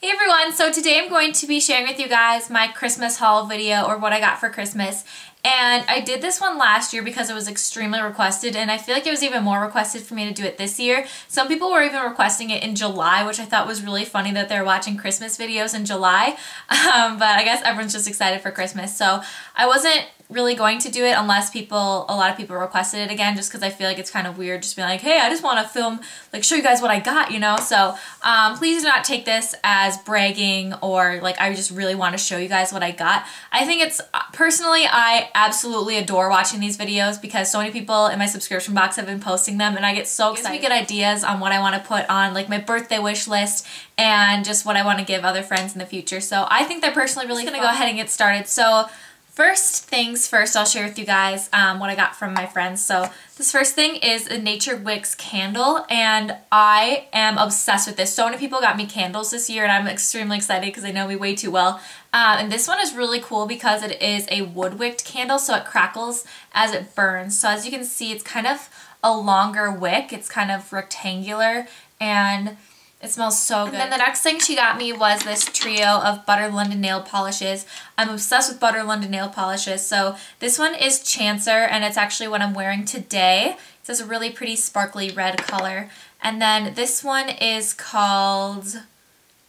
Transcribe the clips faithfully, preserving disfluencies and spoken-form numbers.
Hey everyone, so today I'm going to be sharing with you guys my Christmas haul video, or what I got for Christmas. And I did this one last year because it was extremely requested, and I feel like it was even more requested for me to do it this year. Some people were even requesting it in July, which I thought was really funny that they're watching Christmas videos in July, um, but I guess everyone's just excited for Christmas. So I wasn't really going to do it unless people, a lot of people requested it again, just because I feel like it's kind of weird just being like, hey, I just want to film, like, show you guys what I got, you know? So um, please do not take this as bragging or like I just really want to show you guys what I got. I think it's, personally, I absolutely adore watching these videos because so many people in my subscription box have been posting them, and I get so excited. It gives me good ideas on what I want to put on, like, my birthday wish list and just what I want to give other friends in the future. So I think they're personally really going to go ahead and get started. So first things first, I'll share with you guys um, what I got from my friends. So this first thing is a Nature Wicks candle, and I am obsessed with this. So many people got me candles this year, and I'm extremely excited because they know me way too well. Um, and this one is really cool because it is a wood wick candle, so it crackles as it burns. So as you can see, it's kind of a longer wick. It's kind of rectangular, and it smells so good. And then the next thing she got me was this trio of Butter London nail polishes. I'm obsessed with Butter London nail polishes. So this one is Chancer, and it's actually what I'm wearing today. It's this really pretty sparkly red color. And then this one is called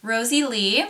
Rosie Lee.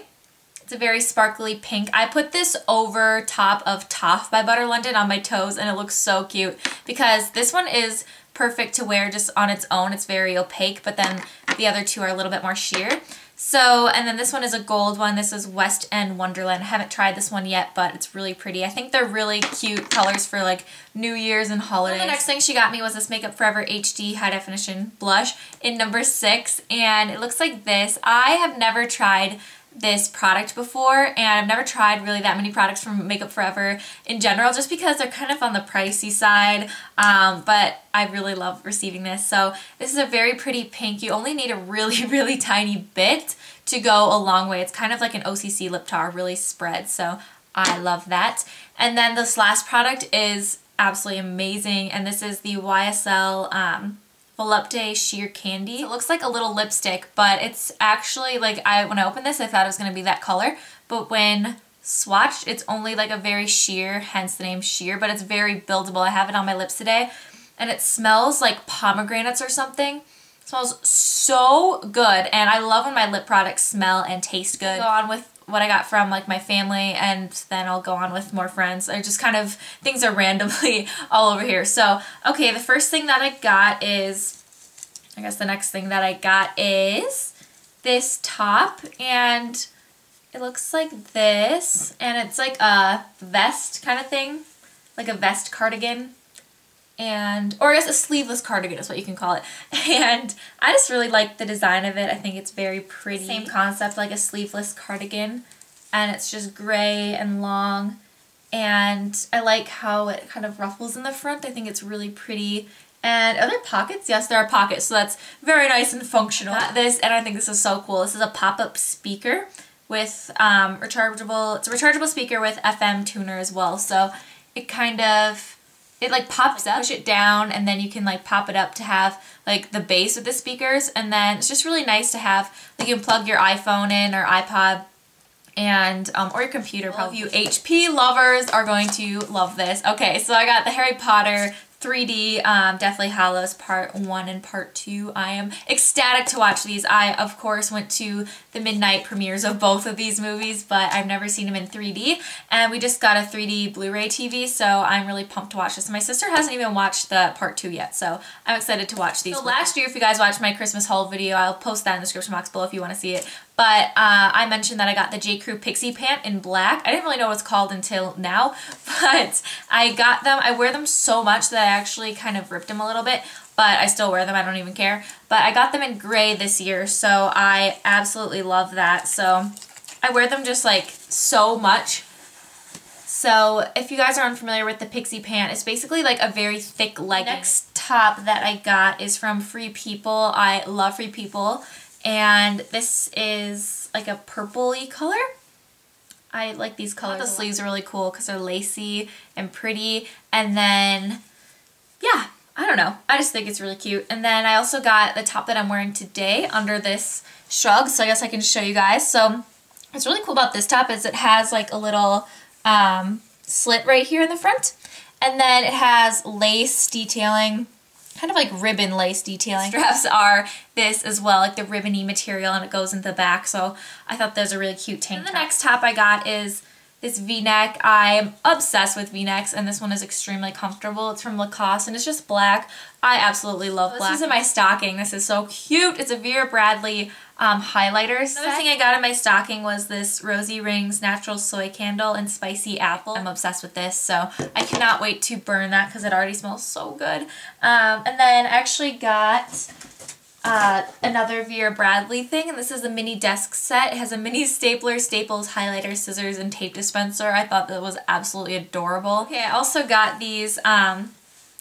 It's a very sparkly pink. I put this over top of Toff by Butter London on my toes, and it looks so cute because this one is perfect to wear just on its own. It's very opaque, but then the other two are a little bit more sheer. So, and then this one is a gold one. This is West End Wonderland. I haven't tried this one yet, but it's really pretty. I think they're really cute colors for like New Year's and holidays. And the next thing she got me was this Makeup Forever H D High Definition Blush in number six, and it looks like this. I have never tried this product before, and I've never tried really that many products from Makeup Forever in general just because they're kind of on the pricey side, um, but I really love receiving this. So this is a very pretty pink. You only need a really really tiny bit to go a long way. It's kind of like an O C C lip tar, really spread, so I love that. And then this last product is absolutely amazing, and this is the Y S L um, Volupté Sheer Candy. So it looks like a little lipstick, but it's actually like, I when I opened this I thought it was going to be that color, but when swatched it's only like a very sheer, hence the name sheer, but it's very buildable. I have it on my lips today, and it smells like pomegranates or something. It smells so good, and I love when my lip products smell and taste good. Go on with what I got from like my family, and then I'll go on with more friends. I just kind of, things are randomly all over here. So okay, the first thing that I got is, I guess the next thing that I got is this top, and it looks like this, and it's like a vest kind of thing, like a vest cardigan, and or I guess a sleeveless cardigan is what you can call it. And I just really like the design of it. I think it's very pretty. Same concept, like a sleeveless cardigan, and it's just gray and long, and I like how it kind of ruffles in the front. I think it's really pretty. And are there pockets? Yes, there are pockets, so that's very nice and functional. This, and I think this is so cool. This is a pop-up speaker with um, rechargeable, it's a rechargeable speaker with F M tuner as well, so it kind of, it like pops up, push it down, and then you can like pop it up to have like the base with the speakers. And then it's just really nice to have, like, you can plug your iPhone in or iPod, and um, or your computer. All of you H P lovers are going to love this. Okay, so I got the Harry Potter three D um, Deathly Hallows part one and part two. I am ecstatic to watch these. I, of course, went to the midnight premieres of both of these movies, but I've never seen them in three D, and we just got a three D Blu-ray T V, so I'm really pumped to watch this. My sister hasn't even watched the part two yet, so I'm excited to watch these. So last year, if you guys watched my Christmas haul video, I'll post that in the description box below if you want to see it. But uh, I mentioned that I got the J. Crew Pixie Pant in black. I didn't really know what it's called until now, but I got them. I wear them so much that I actually kind of ripped them a little bit, but I still wear them. I don't even care. But I got them in gray this year, so I absolutely love that. So I wear them just like so much. So if you guys are unfamiliar with the Pixie Pant, it's basically like a very thick legging. Next top that I got is from Free People. I love Free People. And this is like a purpley color. I like these colors. The sleeves are really cool because they're lacy and pretty. And then, yeah, I don't know, I just think it's really cute. And then I also got the top that I'm wearing today under this shrug, so I guess I can show you guys. So what's really cool about this top is it has like a little um, slit right here in the front, and then it has lace detailing, kind of like ribbon lace detailing. Straps are this as well, like the ribbony material, and it goes into the back, so I thought that was a really cute tank top. And the next top I got is this V-neck. I'm obsessed with V-necks, and this one is extremely comfortable. It's from Lacoste, and it's just black. I absolutely love black. This is in my stocking. This is so cute. It's a Vera Bradley um, highlighter set. Another thing I got in my stocking was this Rosie Rings Natural Soy Candle and Spicy Apple. I'm obsessed with this, so I cannot wait to burn that because it already smells so good. Um, and then I actually got Uh, another Vera Bradley thing, and this is the mini desk set. It has a mini stapler, staples, highlighter, scissors, and tape dispenser. I thought that was absolutely adorable. Okay, I also got these, um,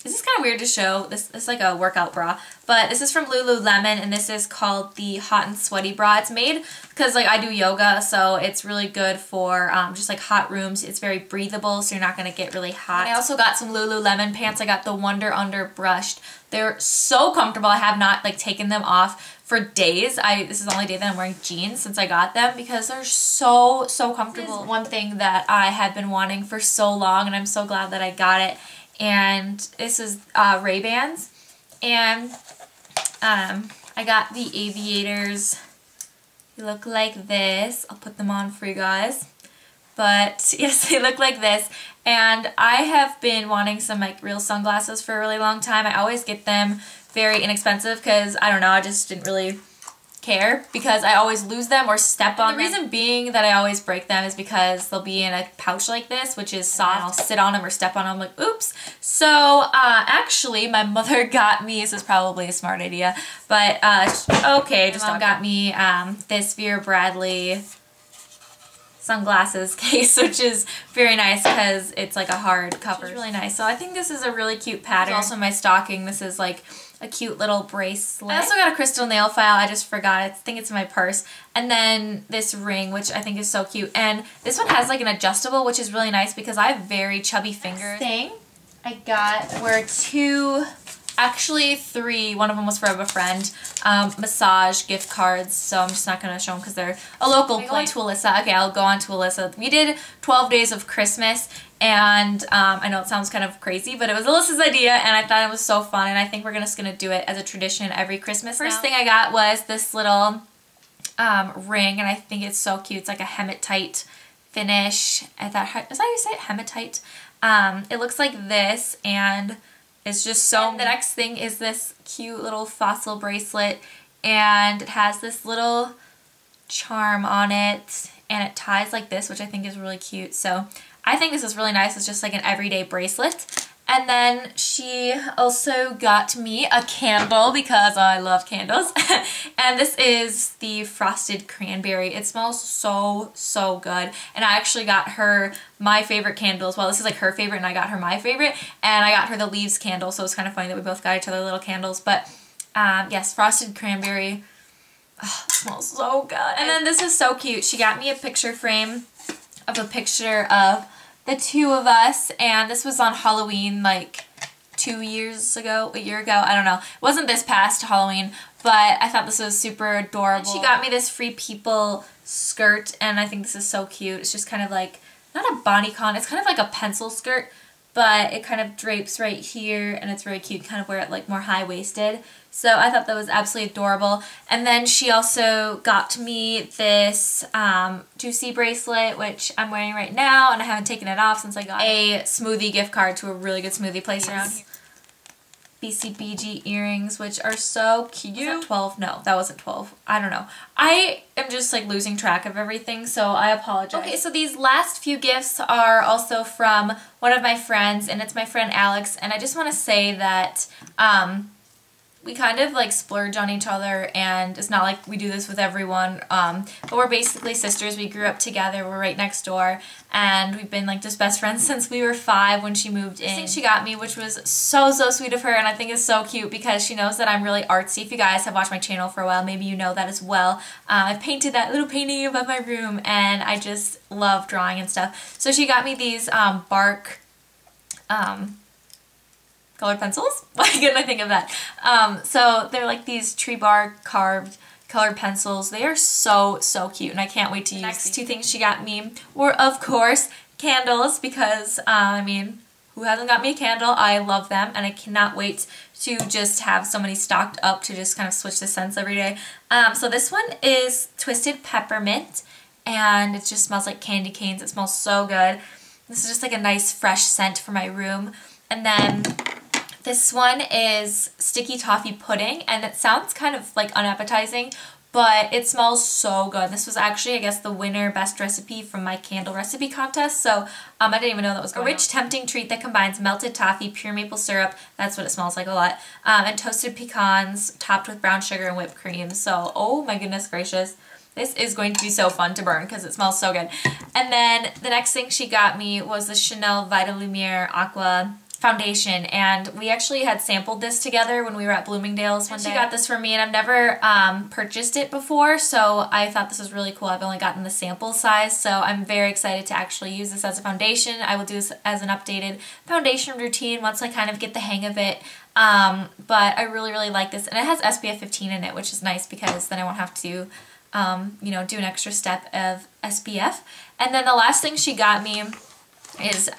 this is kind of weird to show. This, this is like a workout bra, but this is from Lululemon, and this is called the Hot and Sweaty Bra. It's made because like I do yoga, so it's really good for um, just like hot rooms. It's very breathable, so you're not gonna get really hot. And I also got some Lululemon pants. I got the Wonder Under Brushed. They're so comfortable. I have not like taken them off for days. I this is the only day that I'm wearing jeans since I got them because they're so so comfortable. This is one thing that I have been wanting for so long, and I'm so glad that I got it. And this is uh, Ray-Bans, and um, I got the aviators. They look like this. I'll put them on for you guys, but yes, they look like this. And I have been wanting some like real sunglasses for a really long time. I always get them very inexpensive because I don't know, I just didn't really care because I always lose them or step on them. The reason being that I always break them is because they'll be in a pouch like this, which is soft. I'll sit on them or step on them like, oops. So uh, actually my mother got me, this is probably a smart idea, but uh, okay, just mom got me um, this Vera Bradley sunglasses case, which is very nice because it's like a hard cover. It's really nice. So I think this is a really cute pattern. Also in my stocking, this is like a cute little bracelet. I also got a crystal nail file. I just forgot it. I think it's in my purse. And then this ring, which I think is so cute. And this one has like an adjustable, which is really nice because I have very chubby fingers. Next thing I got were two, actually three, one of them was from a friend, um, massage gift cards. So I'm just not going to show them because they're a local place. Go on to Alyssa. Okay, I'll go on to Alyssa. We did twelve days of Christmas. And um, I know it sounds kind of crazy, but it was Alyssa's idea, and I thought it was so fun, and I think we're just going to do it as a tradition every Christmas. First now. thing I got was this little um, ring, and I think it's so cute. It's like a hematite finish. I thought, is that how you say it? Hematite? Um, it looks like this, and it's just so... And the next thing is this cute little fossil bracelet, and it has this little charm on it, and it ties like this, which I think is really cute, so... I think this is really nice. It's just like an everyday bracelet. And then she also got me a candle because I love candles. And this is the Frosted Cranberry. It smells so, so good. And I actually got her my favorite candle as well. This is like her favorite and I got her my favorite. And I got her the leaves candle. So it's kind of funny that we both got each other little candles. But um, yes, Frosted Cranberry. Oh, it smells so good. And then this is so cute. She got me a picture frame of a picture of the two of us, and this was on Halloween like two years ago, a year ago, I don't know. It wasn't this past Halloween, but I thought this was super adorable. And she got me this Free People skirt, and I think this is so cute. It's just kind of like, not a bodycon, it's kind of like a pencil skirt, but it kind of drapes right here, and it's really cute, kind of wear it like more high-waisted. So I thought that was absolutely adorable. And then she also got me this um, Juicy bracelet, which I'm wearing right now, and I haven't taken it off since I got a smoothie gift card to a really good smoothie place yes. around here. B C B G earrings, which are so cute. Was that twelve? No, that wasn't twelve. I don't know. I am just like losing track of everything, so I apologize. Okay, so these last few gifts are also from one of my friends, and it's my friend Alex, and I just want to say that um, we kind of like splurge on each other, and it's not like we do this with everyone, um, but we're basically sisters. We grew up together, we're right next door, and we've been like just best friends since we were five when she moved in. I think she got me, which was so, so sweet of her, and I think it's so cute because she knows that I'm really artsy. If you guys have watched my channel for a while, maybe you know that as well. Um, I painted that little painting above my room, and I just love drawing and stuff. So she got me these um, bark... Um, colored pencils. Why couldn't I think of that? Um, so they're like these tree bark carved colored pencils. They are so, so cute, and I can't wait to use. Next two things she got me were, of course, candles, because, uh, I mean, who hasn't got me a candle? I love them, and I cannot wait to just have so many stocked up to just kind of switch the scents every day. Um, so this one is Twisted Peppermint, and it just smells like candy canes. It smells so good. This is just like a nice fresh scent for my room. And then this one is Sticky Toffee Pudding, and it sounds kind of like unappetizing, but it smells so good. This was actually, I guess, the winner best recipe from my candle recipe contest, so um, I didn't even know that was going on. A rich, tempting treat that combines melted toffee, pure maple syrup, that's what it smells like a lot, um, and toasted pecans topped with brown sugar and whipped cream. So, oh my goodness gracious, this is going to be so fun to burn because it smells so good. And then the next thing she got me was the Chanel Vita Lumiere Aqua foundation, and we actually had sampled this together when we were at Bloomingdale's one day. She got this for me, and I've never um, purchased it before, so I thought this was really cool. I've only gotten the sample size, so I'm very excited to actually use this as a foundation. I will do this as an updated foundation routine once I kind of get the hang of it, um, but I really, really like this, and it has S P F fifteen in it, which is nice because then I won't have to um, you know, do an extra step of S P F. And then the last thing she got me is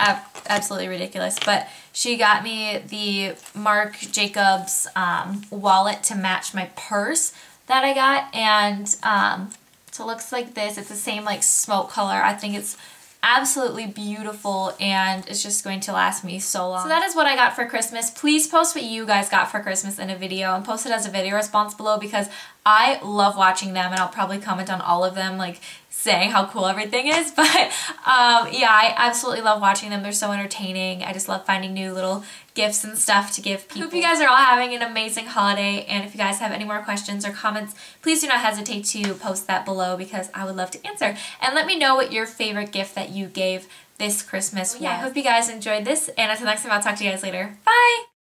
absolutely ridiculous, but she got me the Marc Jacobs um, wallet to match my purse that I got, and um, so it looks like this. It's the same like smoke color. I think it's absolutely beautiful, and it's just going to last me so long. So that is what I got for Christmas. Please post what you guys got for Christmas in a video, and post it as a video response below, because I love watching them, and I'll probably comment on all of them like saying how cool everything is. But um, yeah, I absolutely love watching them. They're so entertaining. I just love finding new little gifts and stuff to give people. I hope you guys are all having an amazing holiday, and if you guys have any more questions or comments, please do not hesitate to post that below, because I would love to answer. And let me know what your favorite gift that you gave this Christmas was. Yeah, I hope you guys enjoyed this, and until next time, I'll talk to you guys later. Bye!